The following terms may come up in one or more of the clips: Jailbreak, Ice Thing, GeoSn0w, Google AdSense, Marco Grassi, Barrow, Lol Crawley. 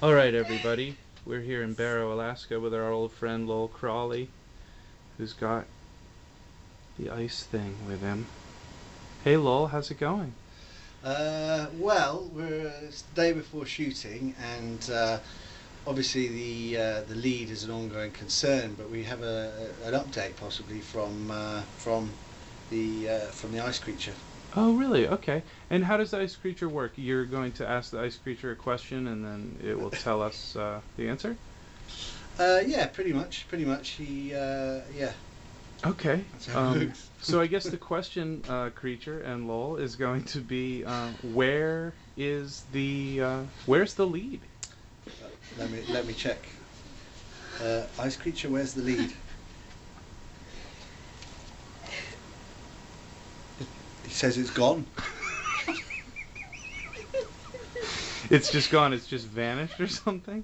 Alright everybody, we're here in Barrow, Alaska with our old friend Lol Crawley, who's got the Ice Thing with him. Hey Lol, how's it going? Well, it's the day before shooting and obviously the lead is an ongoing concern, but we have an update possibly from the ice creature. Oh really? Okay. And how does the ice creature work? You're going to ask the ice creature a question, and then it will tell us the answer. Yeah, pretty much. Yeah. Okay. So I guess the question, creature and Lol, is going to be where's the lead? Let me check. Ice creature, where's the lead? He says it's gone. It's just gone. It's just vanished or something.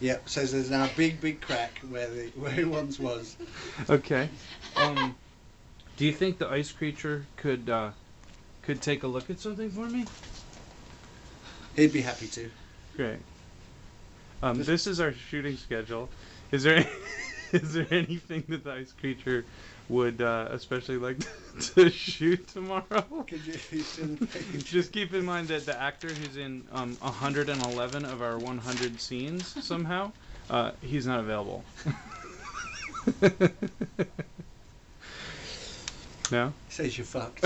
Yep. Says there's now a big crack where it once was. Okay. Do you think the ice creature could take a look at something for me? He'd be happy to. Great. This is our shooting schedule. Is there anything that the ice creature would especially like to shoot tomorrow? Could you just keep in mind that the actor who's in 111 of our 100 scenes somehow, he's not available. No? Says you're fucked.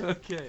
Okay.